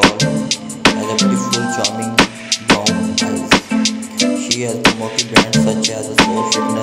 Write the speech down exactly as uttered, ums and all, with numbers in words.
doll has a beautiful, charming brown eyes. She has promoted brands such as a soul